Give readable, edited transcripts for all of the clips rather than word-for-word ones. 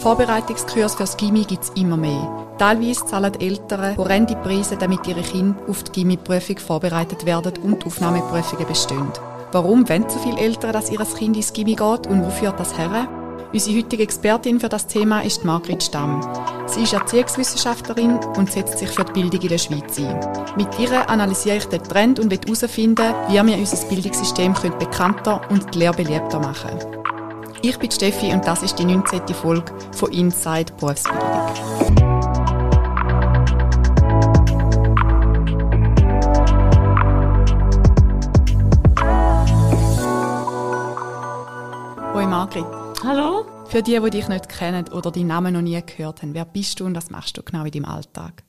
Vorbereitungskurse fürs Gymi gibt es immer mehr. Teilweise zahlen die Eltern horrende Preise, damit ihre Kinder auf die Gymi-Prüfung vorbereitet werden und die Aufnahmeprüfungen bestehen. Warum wollen so viele Eltern, dass ihr Kind ins Gymi geht und wo führt das her? Unsere heutige Expertin für das Thema ist Margrit Stamm. Sie ist Erziehungswissenschaftlerin und setzt sich für die Bildung in der Schweiz ein. Mit ihr analysiere ich den Trend und will herausfinden, wie wir unser Bildungssystem bekannter und die Lehre beliebter machen können. Ich bin Steffi und das ist die 19. Folge von «Inside Berufsbildung». Hoi Margrit. Hallo. Für die, die dich nicht kennen oder deinen Namen noch nie gehört haben, wer bist du und was machst du genau in deinem Alltag?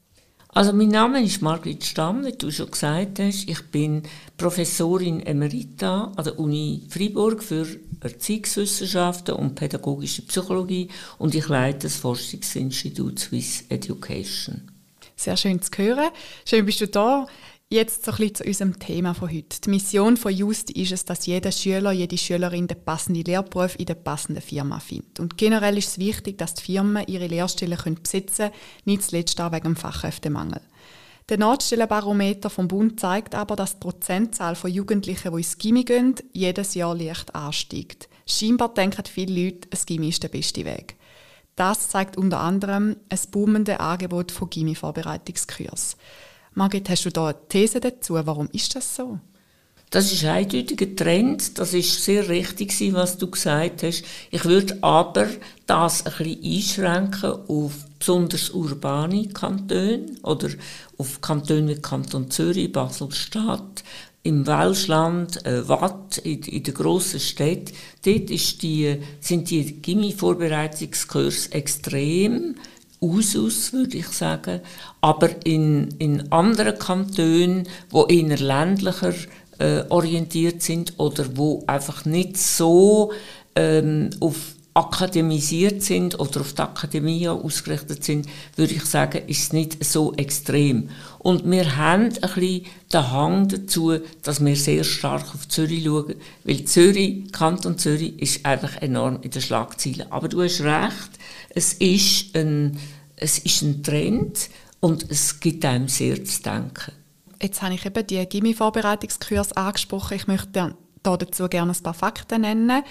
Also mein Name ist Margrit Stamm, wie du schon gesagt hast. Ich bin Professorin Emerita an der Uni Fribourg für Erziehungswissenschaften und pädagogische Psychologie und ich leite das Forschungsinstitut Swiss Education. Sehr schön zu hören. Schön bist du da. Jetzt so ein bisschen zu unserem Thema von heute. Die Mission von Yousty ist es, dass jeder Schüler, jede Schülerin den passenden Lehrberuf in der passenden Firma findet. Und generell ist es wichtig, dass die Firmen ihre Lehrstellen besetzen können, nicht zuletzt auch wegen dem Fachkräftemangel. Der Notstellenbarometer vom Bund zeigt aber, dass die Prozentzahl von Jugendlichen, die ins Gymi gehen, jedes Jahr leicht ansteigt. Scheinbar denken viele Leute, ein Gymi ist der beste Weg. Das zeigt unter anderem ein boomendes Angebot von Gymi-Vorbereitungskursen. Margrit, hast du da eine These dazu? Warum ist das so? Das ist ein eindeutiger Trend. Das ist sehr richtig, was du gesagt hast. Ich würde aber das ein bisschen einschränken auf besonders urbane Kantone oder auf Kantone wie Kanton Zürich, Basel-Stadt, im Welschland, Watt, in den grossen Städten. Dort sind die Gymi-Vorbereitungskurse extrem. Usus, würde ich sagen, aber in anderen Kantonen, die eher ländlicher orientiert sind oder wo einfach nicht so auf akademisiert sind oder auf die Akademie ausgerichtet sind, würde ich sagen, ist es nicht so extrem. Und wir haben ein bisschen den Hang dazu, dass wir sehr stark auf Zürich schauen, weil Zürich, Kanton Zürich, ist einfach enorm in den Schlagzeilen. Aber du hast recht, es ist ein Trend und es gibt einem sehr zu denken. Jetzt habe ich eben die Gymi-Vorbereitungskurse angesprochen. Ich möchte dazu gerne ein paar Fakten nennen.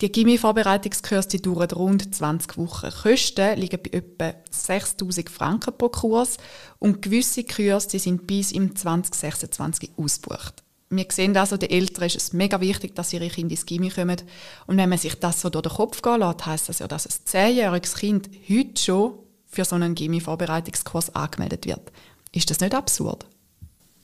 Die Gymi-Vorbereitungskurse dauern rund 20 Wochen. Kosten liegen bei etwa 6'000 Franken pro Kurs und gewisse Kurse sind bis im 2026 ausgebucht. Wir sehen also, den Eltern ist es mega wichtig, dass ihre Kinder ins Gymi kommen. Und wenn man sich das so durch den Kopf gehen lässt, heisst das ja, dass ein 10-jähriges Kind heute schon für so einen Gymi-Vorbereitungskurs angemeldet wird. Ist das nicht absurd?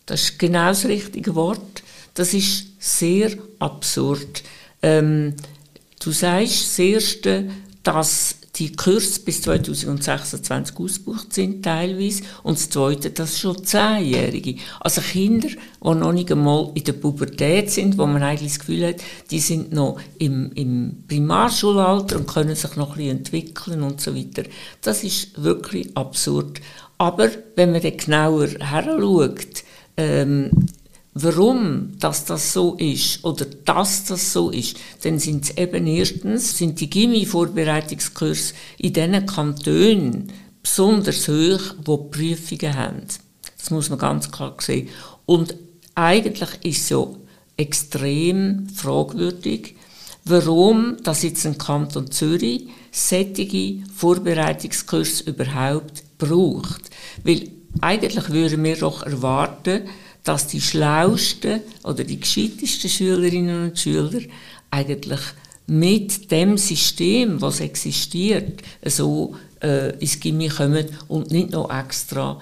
Das ist genau das richtige Wort. Das ist sehr absurd. Du sagst das Erste, dass die Kurse bis 2026 ausgebucht sind teilweise und das Zweite, dass schon 10-Jährige, also Kinder, die noch nicht einmal in der Pubertät sind, wo man eigentlich das Gefühl hat, die sind noch im Primarschulalter und können sich noch ein bisschen entwickeln und so weiter. Das ist wirklich absurd. Aber wenn man dann genauer heranschaut, warum das so ist oder dass das so ist, dann sind es eben erstens, sind die Gymi-Vorbereitungskurse in diesen Kantonen besonders hoch, wo Prüfungen haben. Das muss man ganz klar sehen. Und eigentlich ist es ja extrem fragwürdig, warum das jetzt ein Kanton Zürich solche Vorbereitungskurse überhaupt braucht. Weil eigentlich würden wir doch erwarten, dass die schlausten oder die gescheitesten Schülerinnen und Schüler eigentlich mit dem System, was existiert, so ins Gymi kommen und nicht noch extra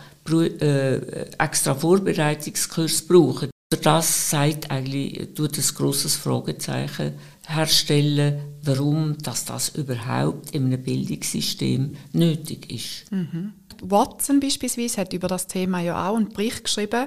Vorbereitungskurs brauchen. Das sagt eigentlich, tut ein grosses Fragezeichen herstellen, warum das überhaupt in einem Bildungssystem nötig ist. Mhm. Watson beispielsweise hat über das Thema ja auch einen Bericht geschrieben.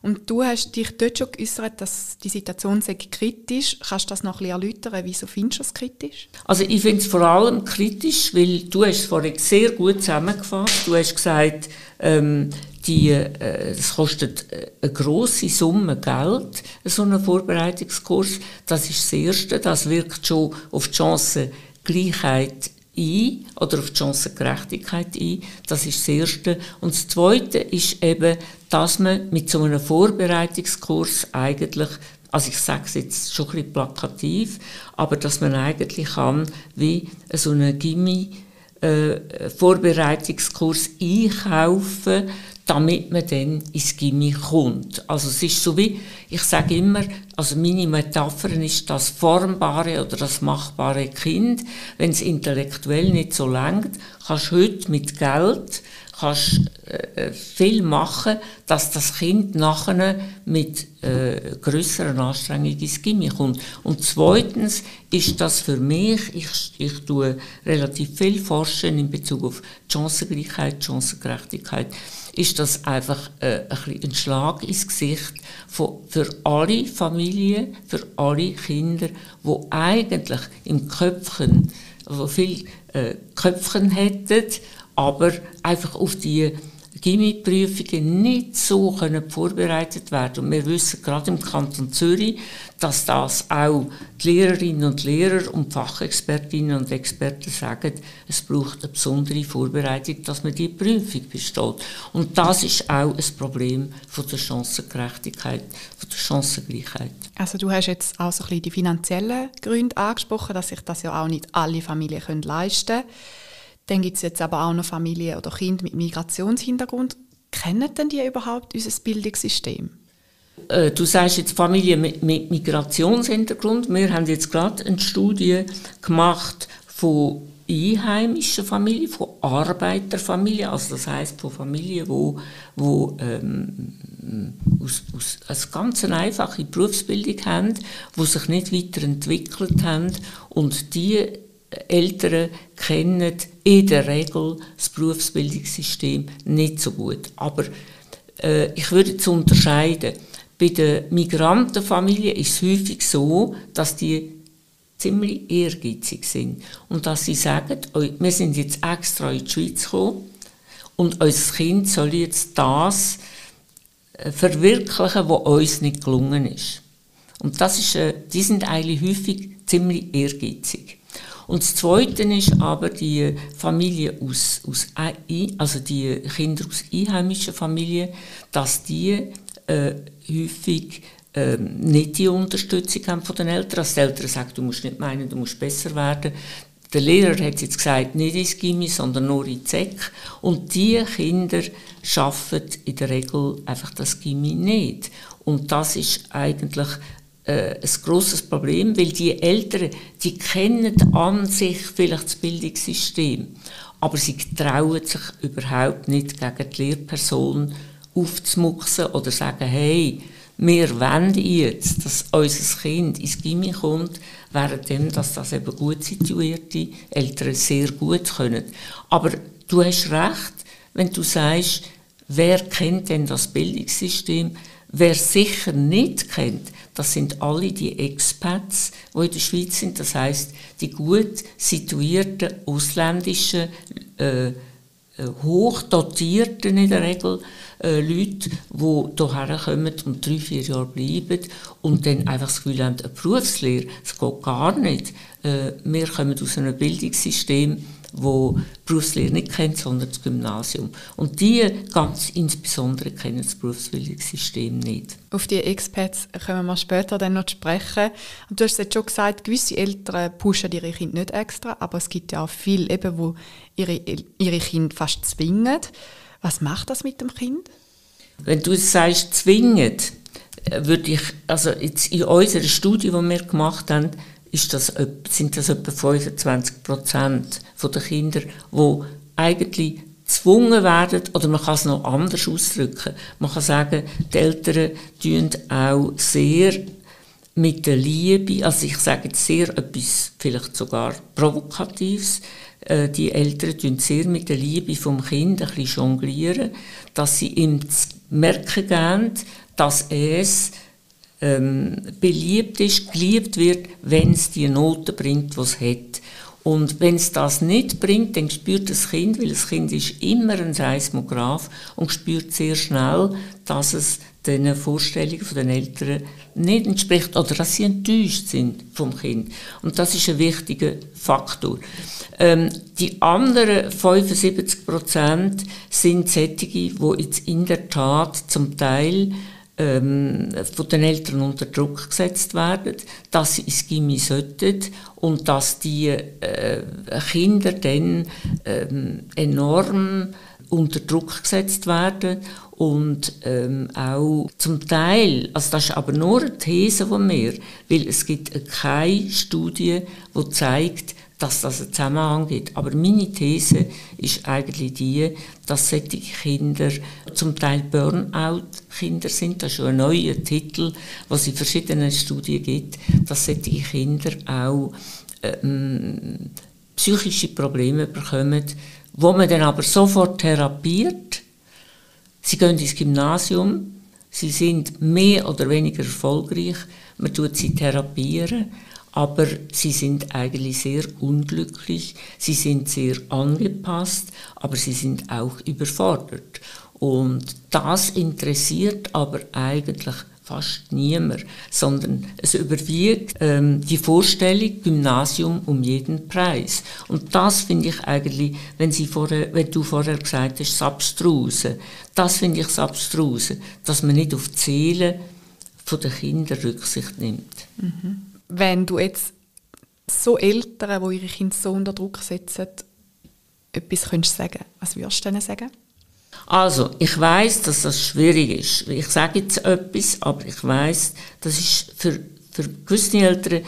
Und du hast dich dort schon geäussert, dass die Situation sehr kritisch ist. Kannst du das noch ein bisschen erläutern? Wieso findest du es kritisch? Also ich finde es vor allem kritisch, weil du hast es vorhin sehr gut zusammengefasst. Du hast gesagt, es kostet eine grosse Summe Geld, so einen Vorbereitungskurs. Das ist das Erste. Das wirkt schon auf die Chancengleichheit ein oder auf die Chancengerechtigkeit ein. Das ist das Erste. Und das Zweite ist eben, dass man mit so einem Vorbereitungskurs eigentlich, also ich sage es jetzt schon ein bisschen plakativ, aber dass man eigentlich kann, wie so einen Gymi-Vorbereitungskurs einkaufen, damit man dann ins Gymi kommt. Also es ist so wie, ich sage immer, also meine Metapher ist das formbare oder das machbare Kind. Wenn es intellektuell nicht so langt, kannst du heute mit Geld viel machen, dass das Kind nachher mit grösseren Anstrengungen ins Gymi kommt. Und zweitens ist das für mich, ich tue relativ viel forschen in Bezug auf Chancengleichheit, Chancengerechtigkeit, ist das einfach ein Schlag ins Gesicht für alle Familien, für alle Kinder, die eigentlich im Köpfchen, die viele Köpfchen hätten, aber einfach auf die Gymi-Prüfungen nicht so können vorbereitet werden. Und wir wissen gerade im Kanton Zürich, dass das auch die Lehrerinnen und Lehrer und Fachexpertinnen und Experten sagen, es braucht eine besondere Vorbereitung, dass man die Prüfung besteht. Und das ist auch ein Problem von der Chancengerechtigkeit, von der Chancengleichheit. Also du hast jetzt auch so ein bisschen die finanziellen Gründe angesprochen, dass sich das ja auch nicht alle Familien leisten können. Dann gibt es jetzt aber auch noch Familien oder Kinder mit Migrationshintergrund. Kennen denn die überhaupt unser Bildungssystem? Du sagst jetzt Familien mit Migrationshintergrund. Wir haben jetzt gerade eine Studie gemacht von einheimischen Familien, von Arbeiterfamilien, also das heisst von Familien, die eine ganz einfache Berufsbildung haben, die sich nicht weiterentwickelt haben und die Eltern kennen in der Regel das Berufsbildungssystem nicht so gut. Aber ich würde es unterscheiden. Bei den Migrantenfamilien ist es häufig so, dass die ziemlich ehrgeizig sind. Und dass sie sagen, wir sind jetzt extra in die Schweiz gekommen und unser Kind soll jetzt das verwirklichen, was uns nicht gelungen ist. Und das ist, die sind eigentlich häufig ziemlich ehrgeizig. Und das Zweite ist aber die Familie also die Kinder aus einheimischen Familien, dass die häufig nicht die Unterstützung haben von den Eltern. Dass die Eltern sagen, du musst nicht meinen, du musst besser werden. Der Lehrer hat jetzt gesagt, nicht ins Gymi, sondern nur in die Sek. Und diese Kinder schaffen in der Regel einfach das Gymi nicht. Und das ist eigentlich ein grosses Problem, weil die Eltern, die kennen an sich vielleicht das Bildungssystem, aber sie trauen sich überhaupt nicht, gegen die Lehrperson aufzumuchsen oder sagen, hey, wir wollen jetzt, dass unser Kind ins Gymi kommt, während das eben gut situierte Eltern sehr gut können. Aber du hast recht, wenn du sagst, wer kennt denn das Bildungssystem? Wer sicher nicht kennt, das sind alle die Expats, die in der Schweiz sind. Das heisst, die gut situierten ausländischen, hochdotierten in der Regel Leute, die hierher kommen und 3-4 Jahre bleiben und dann einfach das Gefühl haben, eine Berufslehre, das geht gar nicht. Wir kommen aus einem Bildungssystem, wo die Berufslehre nicht kennt, sondern das Gymnasium. Und die ganz insbesondere kennen das Berufsbildungssystem nicht. Auf die Expats können wir später dann noch sprechen. Du hast jetzt schon gesagt, gewisse Eltern pushen ihre Kinder nicht extra, aber es gibt ja auch viele, eben, die ihre Kinder fast zwingen. Was macht das mit dem Kind? Wenn du sagst, zwingen, würde ich, also jetzt in unserer Studie, die wir gemacht haben, sind das etwa 25% der Kinder, die eigentlich gezwungen werden, oder man kann es noch anders ausdrücken. Man kann sagen, die Eltern tun auch sehr mit der Liebe, also ich sage jetzt sehr etwas, vielleicht sogar Provokatives, die Eltern tun sehr mit der Liebe vom Kind ein bisschen jonglieren, dass sie ihm merken geben, dass es beliebt ist, geliebt wird, wenn es die Noten bringt, die es hat. Und wenn es das nicht bringt, dann spürt das Kind, weil das Kind ist immer ein Seismograph und spürt sehr schnell, dass es den Vorstellungen der Eltern nicht entspricht oder dass sie enttäuscht sind vom Kind. Und das ist ein wichtiger Faktor. Die anderen 75% sind solche, die jetzt in der Tat zum Teil von den Eltern unter Druck gesetzt werden, dass sie ins Gymi sollten und dass die Kinder dann enorm unter Druck gesetzt werden und auch zum Teil, also das ist aber nur eine These von mir, weil es gibt keine Studie, die zeigt, dass das einen Zusammenhang gibt. Aber meine These ist eigentlich die, dass solche Kinder zum Teil Burnout-Kinder sind. Das ist schon ein neuer Titel, was es in verschiedenen Studien gibt, dass solche Kinder auch psychische Probleme bekommen, wo man dann aber sofort therapiert. Sie gehen ins Gymnasium, sie sind mehr oder weniger erfolgreich, man tut sie therapieren, aber sie sind eigentlich sehr unglücklich, sie sind sehr angepasst, aber sie sind auch überfordert. Und das interessiert aber eigentlich fast niemand, sondern es überwiegt die Vorstellung Gymnasium um jeden Preis. Und das finde ich eigentlich, wenn du vorher gesagt hast, das Abstruse. Das finde ich das Abstruse, dass man nicht auf die Seele der Kinder Rücksicht nimmt. Mhm. Wenn du jetzt so Eltern, die ihre Kinder so unter Druck setzen, etwas könntest sagen, was würdest du ihnen sagen? Also, ich weiss, dass das schwierig ist. Ich sage jetzt etwas, aber ich weiss, das ist für gewisse Eltern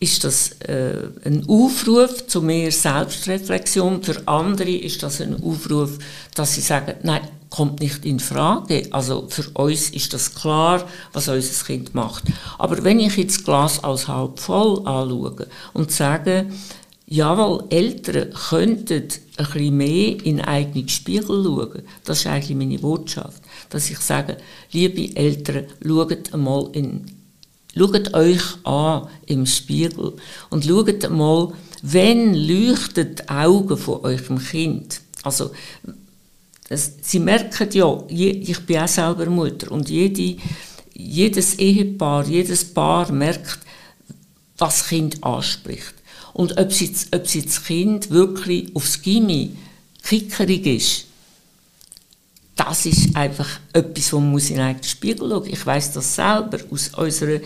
ist das ein Aufruf zu mehr Selbstreflexion. Für andere ist das ein Aufruf, dass sie sagen, nein, kommt nicht in Frage. Also für uns ist das klar, was unser Kind macht. Aber wenn ich jetzt das Glas als halb voll anschaue und sage, jawohl, Eltern könnten ein bisschen mehr in den eigenen Spiegel schauen. Das ist eigentlich meine Botschaft. Dass ich sage, liebe Eltern, schaut euch an im Spiegel und schaut einmal, wenn leuchten die Augen von eurem Kind. Also, sie merken ja, ich bin auch selber Mutter und jedes Ehepaar, jedes Paar merkt, was das Kind anspricht. Und ob sie das Kind wirklich aufs Gymi kickerig ist, das ist einfach etwas, wo man in den eigenen Spiegel schauen muss. Ich weiss das selber aus unserer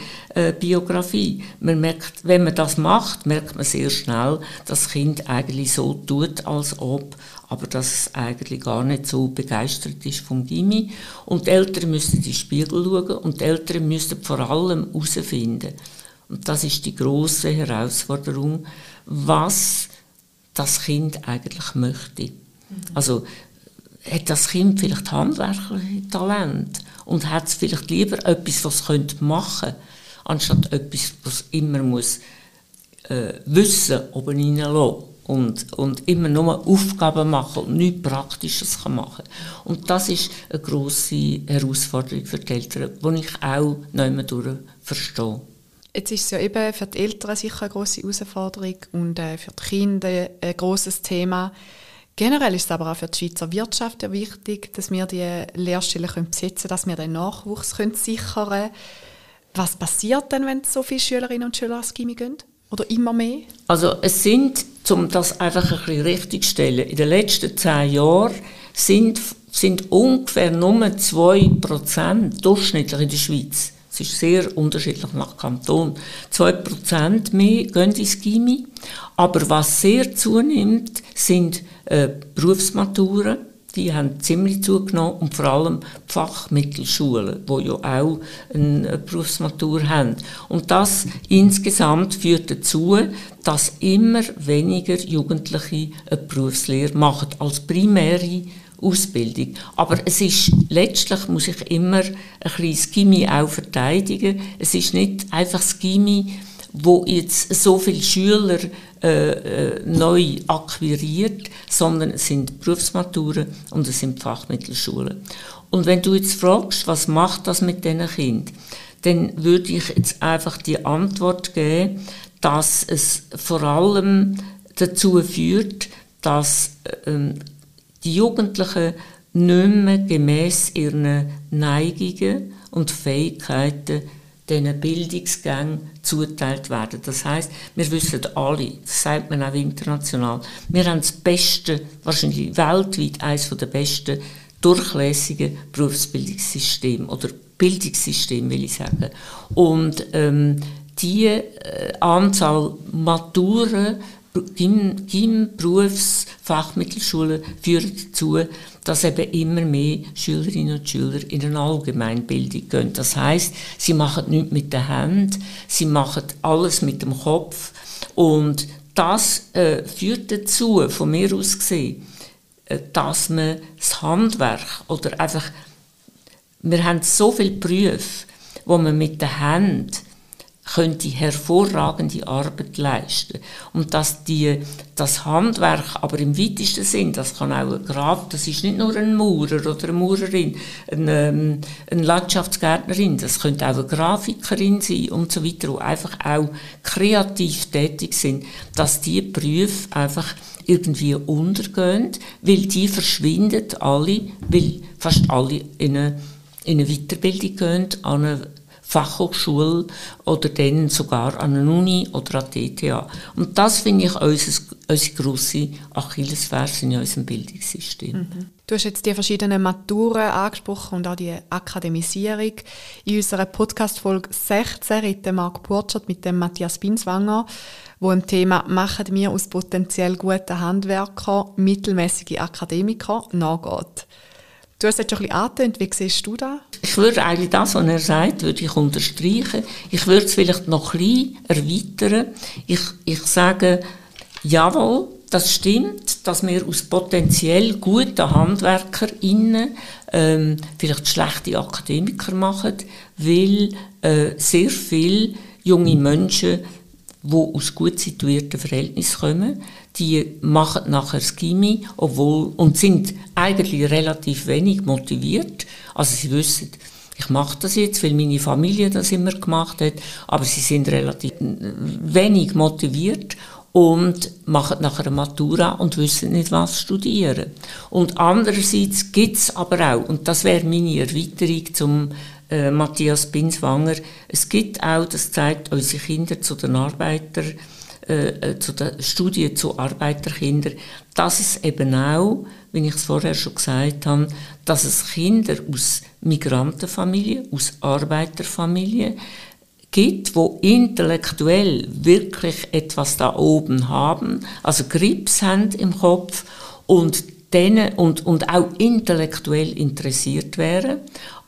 Biografie. Man merkt, wenn man das macht, merkt man sehr schnell, dass das Kind eigentlich so tut, als ob, aber dass es eigentlich gar nicht so begeistert ist vom Gymi. Und die Eltern müssen in den Spiegel schauen und die Eltern müssen vor allem herausfinden. Und das ist die grosse Herausforderung, was das Kind eigentlich möchte. Also, hat das Kind vielleicht handwerkliche Talent und hat es vielleicht lieber etwas, was es machen könnte, anstatt etwas, was immer muss wissen oben hineinlassen und immer nur Aufgaben machen und nichts Praktisches machen kann. Und das ist eine grosse Herausforderung für die Eltern, die ich auch nicht mehr verstehe. Jetzt ist es ja eben für die Eltern sicher eine grosse Herausforderung und für die Kinder ein grosses Thema. Generell ist es aber auch für die Schweizer Wirtschaft ja wichtig, dass wir die Lehrstellen besetzen können, dass wir den Nachwuchs sichern können. Was passiert denn, wenn so viele Schülerinnen und Schüler ins Gymi gehen? Oder immer mehr? Also es sind, um das einfach ein bisschen richtig zu stellen, in den letzten 10 Jahren sind ungefähr nur 2% durchschnittlich in der Schweiz. Es ist sehr unterschiedlich nach Kanton. 2% mehr gehen ins Gymi. Aber was sehr zunimmt, sind Berufsmaturen. Die haben ziemlich zugenommen. Und vor allem Fachmittelschulen, die ja auch eine Berufsmatur haben. Und das insgesamt führt dazu, dass immer weniger Jugendliche eine Berufslehre machen als primäre Ausbildung. Aber es ist, letztlich muss ich immer ein bisschen das Gymi auch verteidigen. Es ist nicht einfach das Gymi, wo jetzt so viele Schüler neu akquiriert, sondern es sind Berufsmaturen und es sind Fachmittelschulen. Und wenn du jetzt fragst, was macht das mit diesen Kindern, dann würde ich jetzt einfach die Antwort geben, dass es vor allem dazu führt, dass die Jugendlichen nicht mehr gemäss ihren Neigungen und Fähigkeiten diesen Bildungsgängen zuteilt werden. Das heisst, wir wissen alle, das sagt man auch international, wir haben das Beste, wahrscheinlich weltweit eines der besten, durchlässigen Berufsbildungssysteme oder Bildungssysteme, will ich sagen. Und die Anzahl Maturen, Berufs-, Fachmittelschulen führen dazu, dass eben immer mehr Schülerinnen und Schüler in eine Allgemeinbildung gehen. Das heisst, sie machen nichts mit den Händen, sie machen alles mit dem Kopf. Und das führt dazu, von mir aus gesehen, dass man das Handwerk oder einfach, wir haben so viele Berufe, wo man mit den Händen könnte hervorragende Arbeit leisten. Und dass das Handwerk, aber im weitesten Sinn, das kann auch ein Graf, das ist nicht nur ein Maurer oder eine Maurerin, eine Landschaftsgärtnerin, das könnte auch eine Grafikerin sein und so weiter, die einfach auch kreativ tätig sind, dass die Berufe einfach irgendwie untergehen, weil die verschwinden alle, weil fast alle in eine Weiterbildung gehen, an eine Fachhochschule oder dann sogar an eine Uni oder an die ETH. Und das finde ich unsere grosse Achillesferse in unserem Bildungssystem. Mhm. Du hast jetzt die verschiedenen Maturen angesprochen und auch die Akademisierung. In unserer Podcast-Folge 16 redet Marc Putschert mit dem Matthias Binswanger, wo im Thema «Machen wir aus potenziell guten Handwerkern mittelmäßige Akademiker» nachgeht. Du hast es schon ein bisschen angetönt. Wie siehst du das? Ich würde eigentlich das, was er sagt, würde ich unterstreichen. Ich würde es vielleicht noch ein bisschen erweitern. Ich sage, jawohl, das stimmt, dass wir aus potenziell guten HandwerkerInnen vielleicht schlechte Akademiker machen, weil sehr viele junge Menschen, die aus gut situierten Verhältnissen kommen, die machen nachher das Gymi, obwohl, und sind eigentlich relativ wenig motiviert. Also sie wissen, ich mache das jetzt, weil meine Familie das immer gemacht hat, aber sie sind relativ wenig motiviert und machen nachher eine Matura und wissen nicht, was studieren. Und andererseits gibt es aber auch, und das wäre meine Erweiterung zum Matthias Binswanger, es gibt auch, das zeigt unsere Kinder zu den Arbeitern, zu der Studie zu Arbeiterkindern, dass es eben auch, wie ich es vorher schon gesagt habe, dass es Kinder aus Migrantenfamilien, aus Arbeiterfamilien gibt, die intellektuell wirklich etwas da oben haben, also Grips haben im Kopf und auch intellektuell interessiert wären.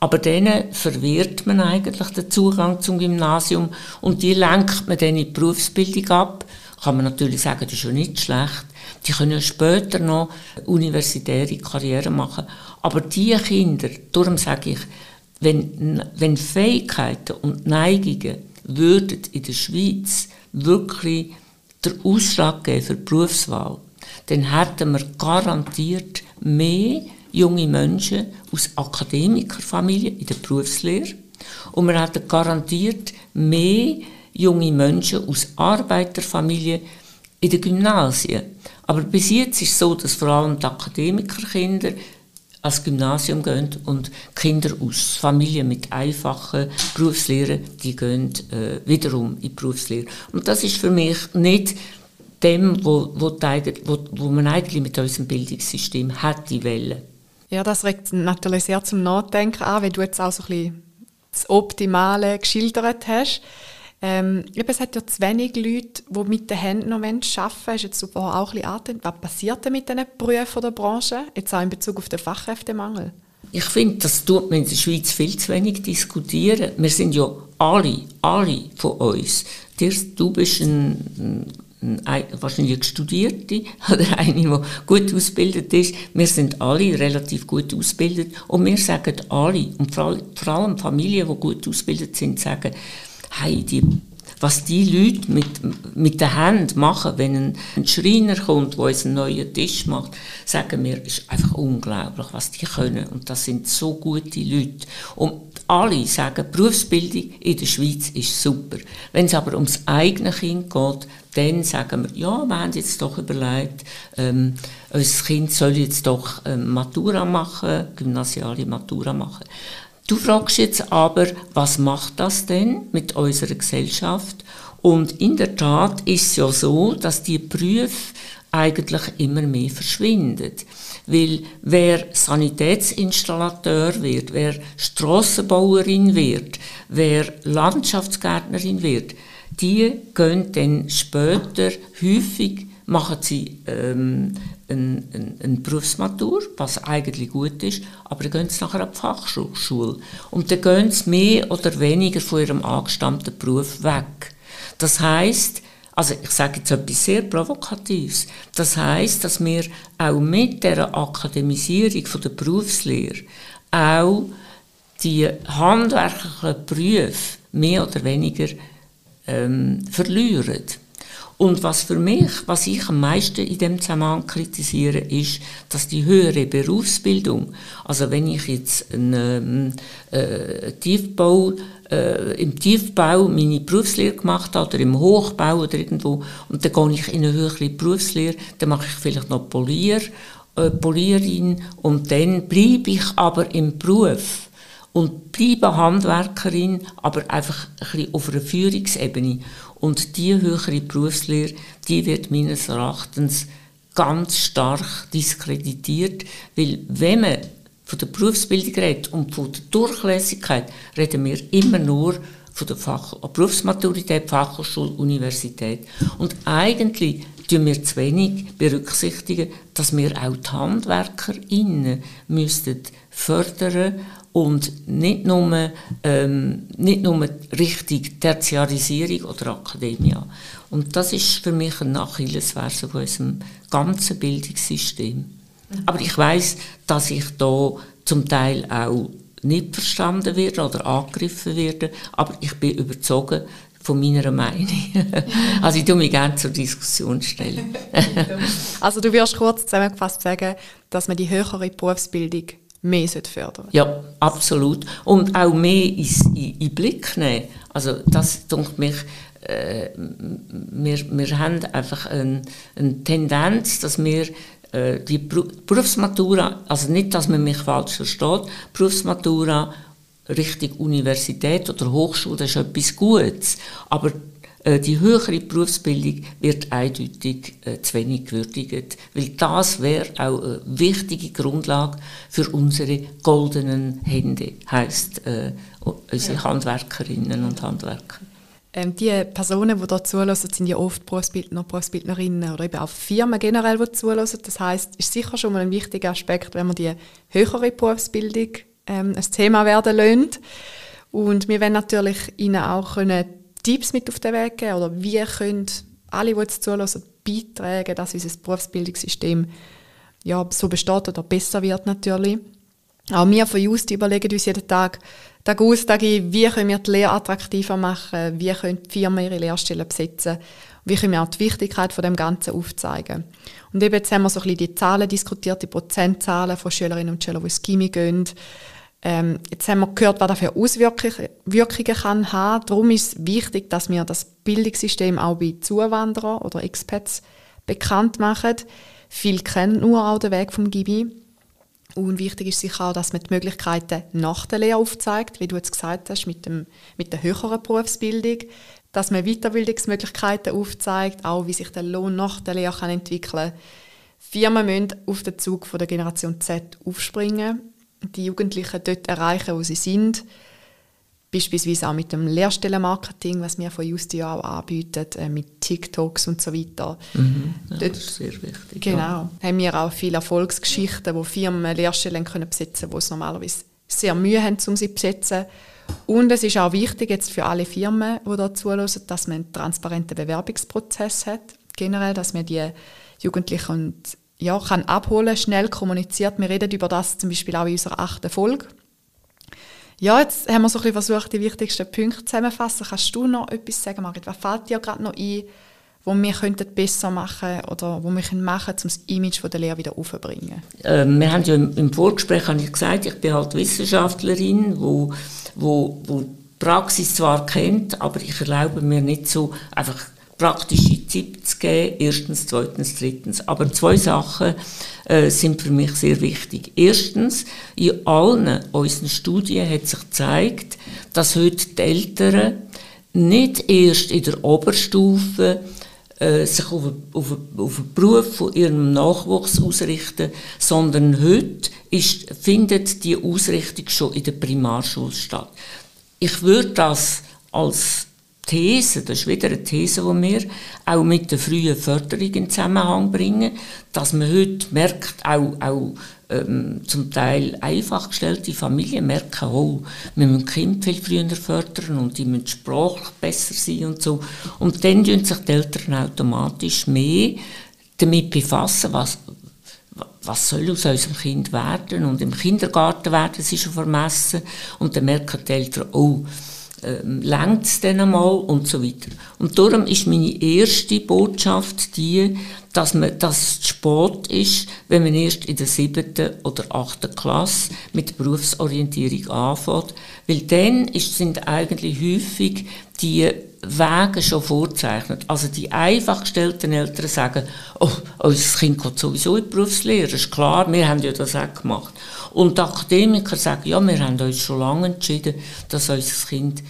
Aber denen verwehrt man eigentlich den Zugang zum Gymnasium und die lenkt man dann in die Berufsbildung ab. Kann man natürlich sagen, das ist ja nicht schlecht. Die können später noch universitäre Karriere machen. Aber diese Kinder, darum sage ich, wenn Fähigkeiten und Neigungen würden in der Schweiz wirklich den Ausschlag geben für die Berufswahl, dann hätten wir garantiert mehr junge Menschen aus Akademikerfamilien in der Berufslehre und wir hätten garantiert mehr junge Menschen aus Arbeiterfamilien in den Gymnasien. Aber bis jetzt ist es so, dass vor allem die Akademikerkinder ans Gymnasium gehen und Kinder aus Familien mit einfachen Berufslehren, die gehen wiederum in die Berufslehre. Und das ist für mich nicht dem, wo man eigentlich mit unserem Bildungssystem hat, die Welle. Ja, das regt natürlich sehr zum Nachdenken an, weil du jetzt auch so ein bisschen das Optimale geschildert hast. Es hat ja zu wenig Leute, die mit den Händen noch arbeiten wollen. Ist jetzt super auch ein bisschen angetönt. Was passiert denn mit diesen Berufen oder Branchen, jetzt auch in Bezug auf den Fachkräftemangel? Ich finde, das tut man in der Schweiz viel zu wenig diskutieren. Wir sind ja alle von uns. Du bist wahrscheinlich Studierte oder eine, die gut ausgebildet ist. Wir sind alle relativ gut ausgebildet und wir sagen alle, und vor allem Familien, die gut ausgebildet sind, sagen, hey, was die Leute mit den Händen machen, wenn ein Schreiner kommt, der uns einen neuen Tisch macht, sagen wir, ist einfach unglaublich, was die können. Und das sind so gute Leute. Und alle sagen, Berufsbildung in der Schweiz ist super. Wenn es aber ums eigene Kind geht, dann sagen wir, ja, wir haben jetzt doch überlegt, unser Kind soll jetzt doch Matura machen, gymnasiale Matura machen. Du fragst jetzt aber, was macht das denn mit unserer Gesellschaft? Und in der Tat ist es ja so, dass die Berufe eigentlich immer mehr verschwinden. Weil wer Sanitätsinstallateur wird, wer Strassenbauerin wird, wer Landschaftsgärtnerin wird, die gehen dann später häufig, machen sie eine Berufsmatur, was eigentlich gut ist, aber dann gehen sie nachher an die Fachschule. Und dann gehen sie mehr oder weniger von ihrem angestammten Beruf weg. Das heisst, also ich sage jetzt etwas sehr Provokatives, das heisst, dass wir auch mit dieser Akademisierung der Berufslehre auch die handwerklichen Berufe mehr oder weniger verlieren. Und was ich am meisten in diesem Zusammenhang kritisiere, ist, dass die höhere Berufsbildung, also wenn ich jetzt im Tiefbau meine Berufslehre gemacht habe oder im Hochbau oder irgendwo, und dann gehe ich in eine höhere Berufslehre, dann mache ich vielleicht noch Polierin und dann bleibe ich aber im Beruf. Und bleibe Handwerkerin, aber einfach ein bisschen auf einer Führungsebene. Und die höhere Berufslehre, die wird meines Erachtens ganz stark diskreditiert, weil wenn man von der Berufsbildung redet und von der Durchlässigkeit, reden wir immer nur von der Berufsmaturität, Fachhochschule, Universität. Und eigentlich tun wir zu wenig berücksichtigen, dass wir auch die HandwerkerInnen fördern müssten. Und nicht nur richtig Tertiarisierung oder Akademie. Und das ist für mich ein Achillesferse von unserem ganzen Bildungssystem. Aber ich weiss, dass ich da zum Teil auch nicht verstanden werde oder angegriffen werde, aber ich bin überzogen von meiner Meinung. Also ich stelle mich gerne zur Diskussion. Also du wirst kurz zusammengefasst sagen, dass man die höhere Berufsbildung mehr fördern. Ja, absolut. Und auch mehr in den Blick nehmen. Also das denkt mich, wir haben einfach eine Tendenz, dass wir die Berufsmatura, also nicht, dass man mich falsch versteht, Berufsmatura Richtung Universität oder Hochschule, das ist etwas Gutes. Aber die höhere Berufsbildung wird eindeutig zu wenig gewürdigt, weil das wäre auch eine wichtige Grundlage für unsere goldenen Hände, heisst unsere Handwerkerinnen und Handwerker. Die Personen, die hier zuhören, sind ja oft Berufsbildner, Berufsbildnerinnen oder eben auch Firmen generell, die zuhören. Das heisst, es ist sicher schon mal ein wichtiger Aspekt, wenn man die höhere Berufsbildung ein Thema werden lässt. Und wir wollen natürlich Ihnen auch Tipps mit auf den Weg geben, oder wie können alle, die jetzt zuhören, beitragen, dass unser Berufsbildungssystem ja, so besteht oder besser wird natürlich. Auch wir von Yousty überlegen uns jeden Tag, Tag aus, Tag ein, wie können wir die Lehre attraktiver machen, wie können die Firmen ihre Lehrstellen besetzen, wie können wir auch die Wichtigkeit von dem Ganzen aufzeigen. Und eben jetzt haben wir so ein bisschen die Zahlen diskutiert, die Prozentzahlen von Schülerinnen und Schülern, die ins Gymi gehen. Jetzt haben wir gehört, was das für Auswirkungen kann haben. Darum ist es wichtig, dass wir das Bildungssystem auch bei Zuwanderern oder Expats bekannt machen. Viele kennen nur auch den Weg vom Gymi. Und wichtig ist sicher auch, dass man die Möglichkeiten nach der Lehre aufzeigt, wie du jetzt gesagt hast, mit der höheren Berufsbildung. Dass man Weiterbildungsmöglichkeiten aufzeigt, auch wie sich der Lohn nach der Lehre kann entwickeln kann. Firmen müssen auf den Zug von der Generation Z aufspringen, die Jugendlichen dort erreichen, wo sie sind. Beispielsweise auch mit dem Lehrstellenmarketing, was wir von Yousty auch anbieten, mit TikToks und so weiter. Mhm. Ja, dort, das ist sehr wichtig. Genau. Ja. Haben wir auch viele Erfolgsgeschichten, wo Firmen Lehrstellen können besetzen, wo es normalerweise sehr Mühe haben, um sie zu besetzen. Und es ist auch wichtig jetzt für alle Firmen, die da zuhören, dass man einen transparenten Bewerbungsprozess hat. Generell, dass man die Jugendlichen und ja, kann abholen, schnell kommuniziert. Wir reden über das zum Beispiel auch in unserer 8. Folge. Ja, jetzt haben wir so ein bisschen versucht, die wichtigsten Punkte zusammenzufassen. Kannst du noch etwas sagen, Margrit? Was fällt dir gerade noch ein, was wir besser machen könnten oder was wir machen können, um das Image der Lehre wieder aufzubringen? Wir haben ja im Vorgespräch habe ich gesagt, ich bin halt Wissenschaftlerin, die Praxis zwar kennt, aber ich erlaube mir nicht so einfach praktische Tipps geben, erstens, zweitens, drittens. Aber zwei Sachen sind für mich sehr wichtig. Erstens, in allen unseren Studien hat sich gezeigt, dass heute die Eltern nicht erst in der Oberstufe sich auf den Beruf von ihrem Nachwuchs ausrichten, sondern heute findet die Ausrichtung schon in der Primarschule statt. Ich würde das als These, das ist wieder eine These, die wir auch mit der frühen Förderung in Zusammenhang bringen, dass man heute merkt, auch zum Teil einfach gestellte Familien merken, oh, wir müssen Kinder viel früher fördern und die müssen sprachlich besser sein und so. Und dann tun sich die Eltern automatisch mehr damit befassen, was soll aus unserem Kind werden. Und im Kindergarten werden sie schon vermessen und dann merken die Eltern, oh, längt es dann einmal und so weiter. Und darum ist meine erste Botschaft die, dass es zu spät ist, wenn man erst in der 7. oder 8. Klasse mit der Berufsorientierung anfängt, weil dann sind eigentlich häufig die Wege schon vorzeichnet. Also die einfach gestellten Eltern sagen, oh, unser Kind geht sowieso in die Berufslehre, ist klar, wir haben ja das auch gemacht. Und die Akademiker sagen, ja, wir haben uns schon lange entschieden, dass unser Kind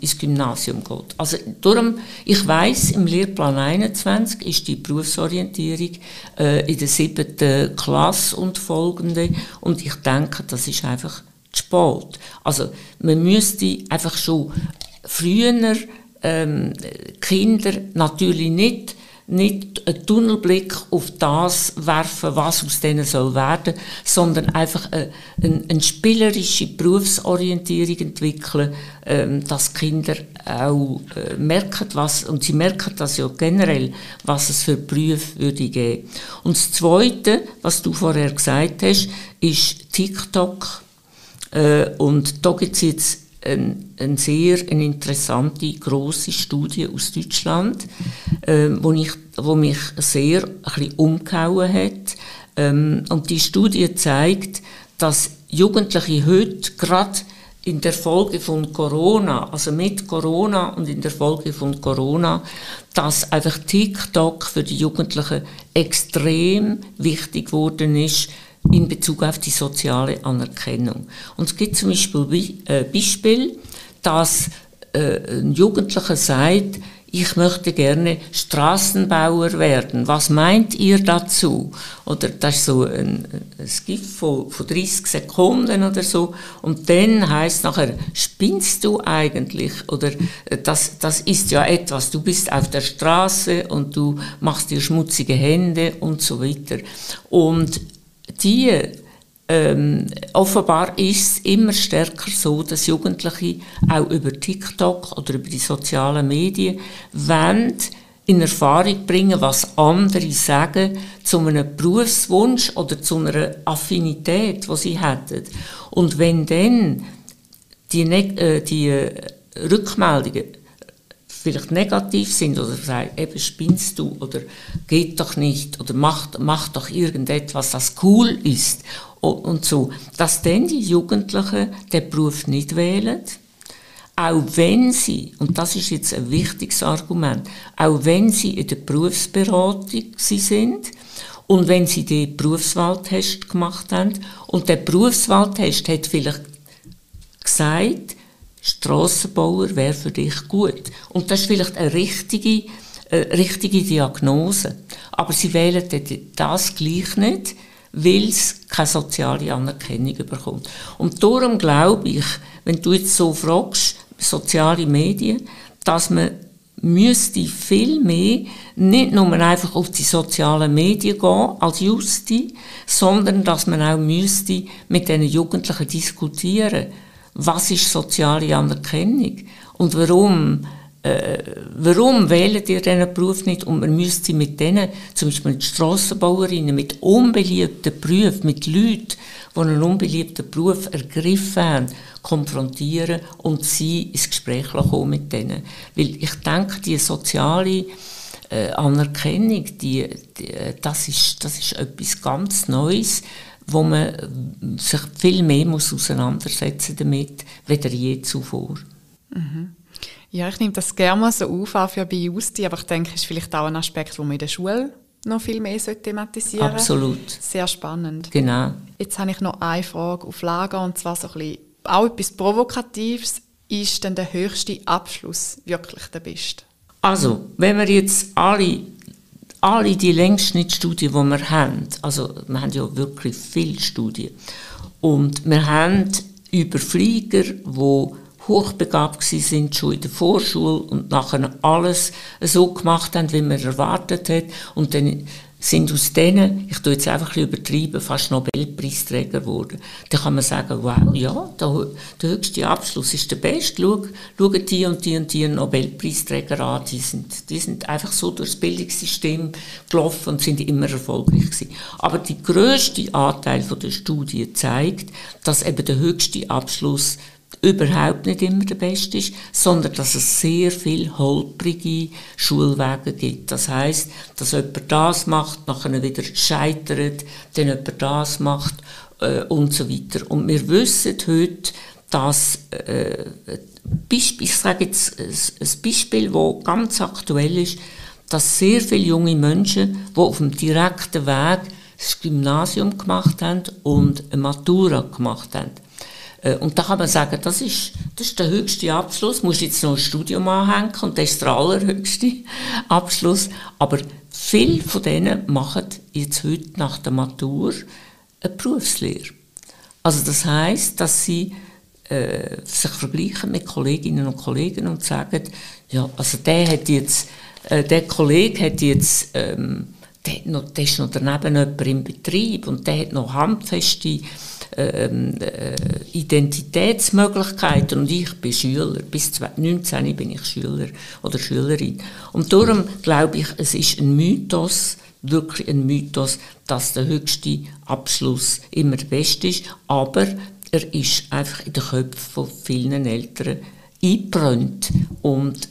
ins Gymnasium geht. Also darum, ich weiss, im Lehrplan 21 ist die Berufsorientierung in der 7. Klasse und folgende, und ich denke, das ist einfach zu spät. Also man müsste einfach schon früher Kinder natürlich nicht einen Tunnelblick auf das werfen, was aus denen soll werden, sondern einfach eine spielerische Berufsorientierung entwickeln, dass Kinder auch merken, und sie merken das ja generell, was es für Berufe würde geben. Und das Zweite, was du vorher gesagt hast, ist TikTok. Und da gibt es jetzt eine interessante, grosse Studie aus Deutschland, wo mich sehr ein bisschen umgehauen hat. Und die Studie zeigt, dass Jugendliche heute, gerade in der Folge von Corona, also mit Corona und in der Folge von Corona, dass einfach TikTok für die Jugendlichen extrem wichtig geworden ist, in Bezug auf die soziale Anerkennung. Und es gibt zum Beispiel Beispiel, dass ein Jugendlicher sagt, ich möchte gerne Straßenbauer werden. Was meint ihr dazu? Oder das ist so ein GIF von 30 Sekunden oder so. Und dann heisst nachher, spinnst du eigentlich? Oder das ist ja etwas, du bist auf der Straße und du machst dir schmutzige Hände und so weiter. Und offenbar ist es immer stärker so, dass Jugendliche auch über TikTok oder über die sozialen Medien wollen in Erfahrung bringen, was andere sagen zu einem Berufswunsch oder zu einer Affinität, die sie hätten. Und wenn dann die Rückmeldungen vielleicht negativ sind oder sagen, eben spinnst du oder geht doch nicht oder mach doch irgendetwas, das cool ist und so, dass dann die Jugendlichen den Beruf nicht wählen, auch wenn sie, und das ist jetzt ein wichtiges Argument, auch wenn sie in der Berufsberatung sind und wenn sie den Berufswahltest gemacht haben und der Berufswahltest hat vielleicht gesagt, Strassenbauer wäre für dich gut. Und das ist vielleicht eine richtige Diagnose. Aber sie wählen das gleich nicht, weil es keine soziale Anerkennung bekommt. Und darum glaube ich, wenn du jetzt so fragst, soziale Medien, dass man müsste viel mehr nicht nur einfach auf die sozialen Medien gehen als Yousty, sondern dass man auch müsste mit diesen Jugendlichen diskutieren. Was ist soziale Anerkennung? Und warum wählt ihr diesen Beruf nicht? Und man müsste mit denen, zum Beispiel mit Strassenbauerinnen, mit unbeliebten Berufen, mit Leuten, die einen unbeliebten Beruf ergriffen haben, konfrontieren und sie ins Gespräch kommen mit denen. Weil ich denke, die soziale Anerkennung, das ist etwas ganz Neues, wo man sich viel mehr muss auseinandersetzen damit, weder je zuvor. Mhm. Ja, ich nehme das gerne mal so auf, auch für bei Yousty, aber ich denke, es ist vielleicht auch ein Aspekt, den man in der Schule noch viel mehr thematisieren sollte. Absolut. Sehr spannend. Genau. Jetzt habe ich noch eine Frage auf Lager, und zwar so ein bisschen, auch etwas Provokatives. Ist denn der höchste Abschluss wirklich der beste? Also, wenn wir jetzt alle die Längsschnittstudien, die wir haben, also wir haben ja wirklich viele Studien, und wir haben Überflieger, die hochbegabt sind schon in der Vorschule und nachher alles so gemacht haben, wie man erwartet hat, und dann sind aus denen, ich tue jetzt einfach ein bisschen übertreiben, fast Nobelpreisträger geworden. Da kann man sagen, wow, ja, der höchste Abschluss ist der beste. Schauen die Nobelpreisträger an, die sind einfach so durchs Bildungssystem gelaufen und sind immer erfolgreich gewesen. Aber der grösste Anteil der Studie zeigt, dass eben der höchste Abschluss überhaupt nicht immer der beste ist, sondern dass es sehr viele holprige Schulwege gibt. Das heisst, dass jemand das macht, nachher wieder scheitert, dann jemand das macht und so weiter. Und wir wissen heute, dass ich sage jetzt ein Beispiel, das ganz aktuell ist, dass sehr viele junge Menschen, die auf dem direkten Weg das Gymnasium gemacht haben und eine Matura gemacht haben. Und da kann man sagen, das ist der höchste Abschluss, musst jetzt noch ein Studium anhängen und das ist der allerhöchste Abschluss. Aber viele von denen machen jetzt heute nach der Matur eine Berufslehre. Also das heisst, dass sie sich vergleichen mit Kolleginnen und Kollegen und sagen, ja, also der Kollege hat jetzt... Der ist noch daneben jemand im Betrieb und der hat noch handfeste Identitätsmöglichkeiten und ich bin Schüler, bis 19 bin ich Schüler oder Schülerin. Und darum glaube ich, es ist ein Mythos, wirklich ein Mythos, dass der höchste Abschluss immer der beste ist, aber er ist einfach in den Köpfen von vielen Eltern eingebrannt. Und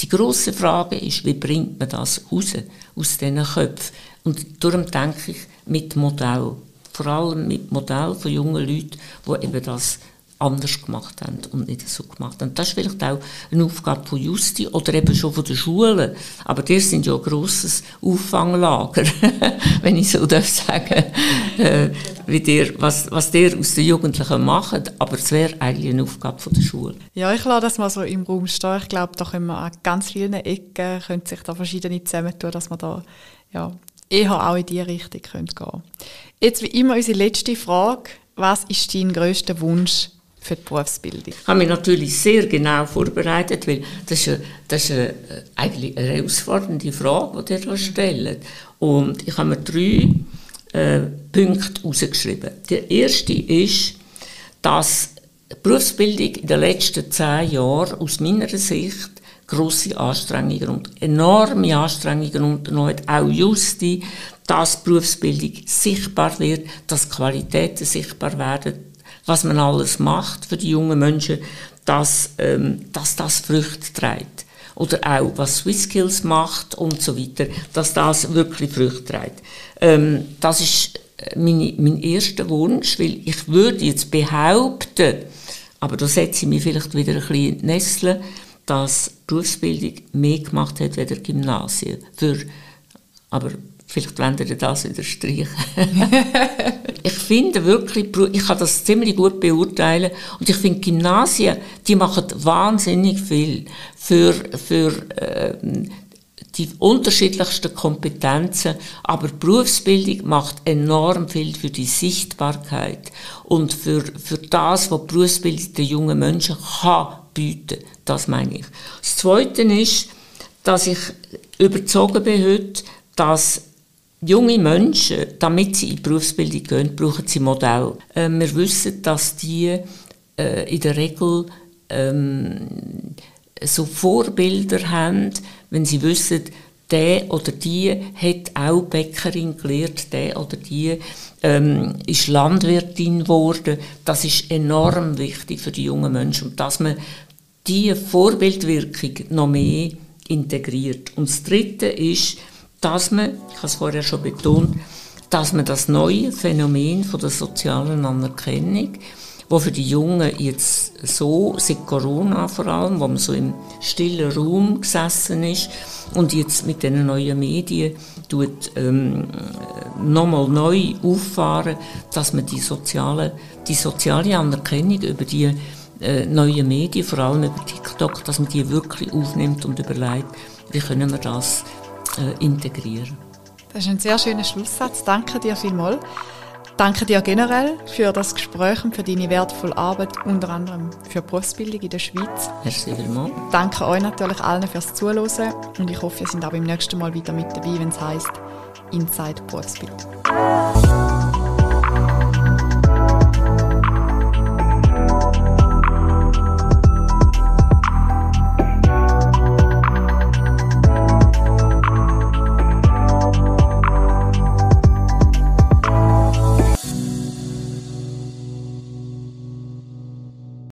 die grosse Frage ist, wie bringt man das raus, aus diesen Köpfen? Und darum denke ich, mit Modell. Vor allem mit Modell von jungen Leuten, die eben das anders gemacht haben und nicht so gemacht haben. Das ist vielleicht auch eine Aufgabe von Yousty oder eben schon von den Schulen. Aber die sind ja ein grosses Auffanglager, wenn ich so sagen darf, was ihr aus den Jugendlichen macht. Aber es wäre eigentlich eine Aufgabe von der Schule. Ja, ich lasse das mal so im Raum stehen. Ich glaube, da können wir an ganz vielen Ecken sich da verschiedene zusammentun, dass man da ja, eher auch in diese Richtung gehen können. Jetzt wie immer unsere letzte Frage. Was ist dein grösster Wunsch für die Berufsbildung? Ich habe mich natürlich sehr genau vorbereitet, weil das ist eigentlich eine herausfordernde Frage, die ihr da stellt. Und ich habe mir 3 Punkte herausgeschrieben. Der erste ist, dass die Berufsbildung in den letzten 10 Jahren aus meiner Sicht grosse Anstrengungen und enorme Anstrengungen unternommen, auch Yousty, dass Berufsbildung sichtbar wird, dass Qualitäten sichtbar werden, was man alles macht für die jungen Menschen, dass das Früchte trägt. Oder auch, was Swisskills macht und so weiter, dass das wirklich Früchte trägt. Das ist mein erster Wunsch, weil ich würde jetzt behaupten, aber da setze ich mich vielleicht wieder ein bisschen in die Nesseln, dass Berufsbildung mehr gemacht hat als Gymnasien. Aber vielleicht wollen ihr das wieder streichen. Ich finde wirklich, ich kann das ziemlich gut beurteilen. Und ich finde, Gymnasien, die machen wahnsinnig viel für die unterschiedlichsten Kompetenzen. Aber Berufsbildung macht enorm viel für die Sichtbarkeit und für das, was Berufsbildung den jungen Menschen kann bieten. Das meine ich. Das Zweite ist, dass ich überzeugt bin heute, dass junge Menschen, damit sie in die Berufsbildung gehen, brauchen sie Modelle. Wir wissen, dass die in der Regel so Vorbilder haben, wenn sie wissen, der oder die hat auch Bäckerin gelernt, der oder die ist Landwirtin geworden. Das ist enorm wichtig für die jungen Menschen. Und dass man diese Vorbildwirkung noch mehr integriert. Und das Dritte ist, dass man, ich habe es vorher schon betont, dass man das neue Phänomen von der sozialen Anerkennung wo für die Jungen jetzt so, seit Corona vor allem, wo man so im stillen Raum gesessen ist und jetzt mit den neuen Medien nochmal neu auffahren, dass man die soziale Anerkennung über die neuen Medien, vor allem über TikTok, dass man die wirklich aufnimmt und überlegt, wie können wir das integrieren. Das ist ein sehr schöner Schlusssatz. Danke dir vielmals. Danke dir generell für das Gespräch und für deine wertvolle Arbeit, unter anderem für die Berufsbildung in der Schweiz. Merci vielmals. Danke euch natürlich allen fürs Zuhören und ich hoffe, ihr seid auch beim nächsten Mal wieder mit dabei, wenn es heisst «Inside Berufsbildung».